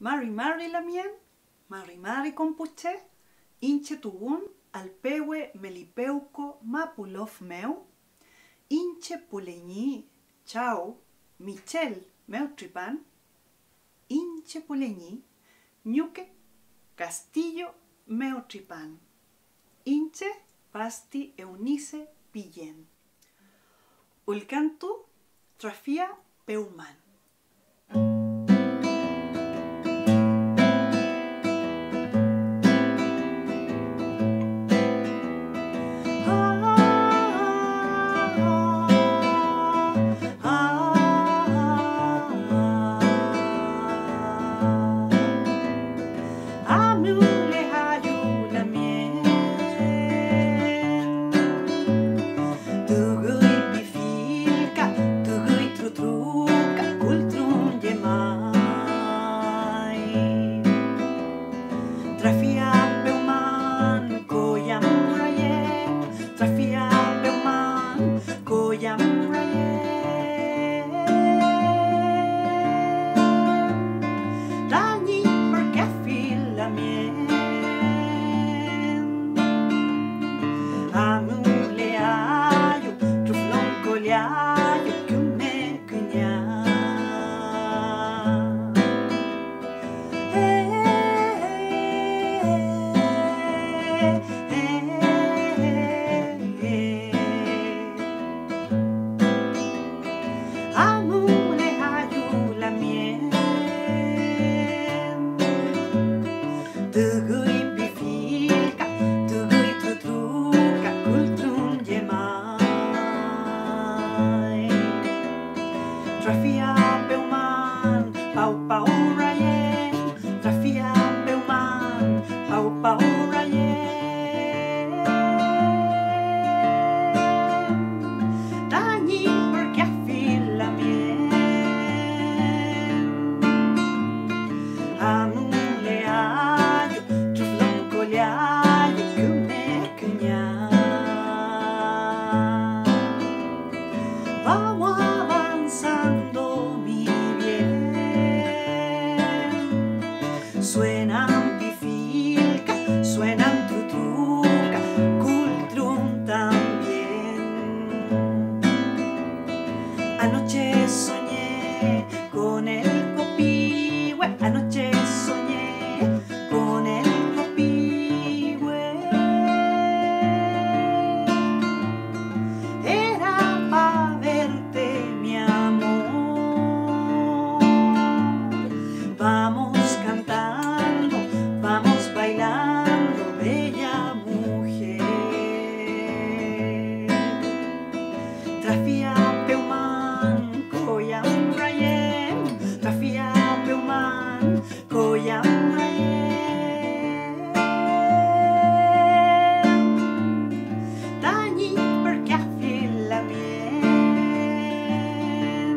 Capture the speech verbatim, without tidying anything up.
Mari Mari la mien, Mari Mari compuche, inche tugun, alpewe melipeuco mapulof meu, inche puleñi, chao, Michel meu tripan, inche puleñi, ñuque, castillo meu tripan, inche Vasti Eunice Pillen. Ulcantu Trafía Pewman. Trafía Pewman, koyam raye. Trafía Pewman, koyam raye. Rani perkafil la mien. Amule ayo, truflon koliayo, kume kunya. Trafía Pewman, pau pau rayen. Trafía Pewman, pau pau rayen. Dañi porque afila bien. Amule ayo, chuflon coliayo, kume kuña. Vamos mi bien, suenan bifilca, suenan tutruca, cultrum también. Anoche soñé con el copihue, anoche soñé con el copihue. Era pa' verte, mi amor. Trafía Pewman, koyam rayen. Trafía Pewman, koyam rayen. Dañi porque afila bien.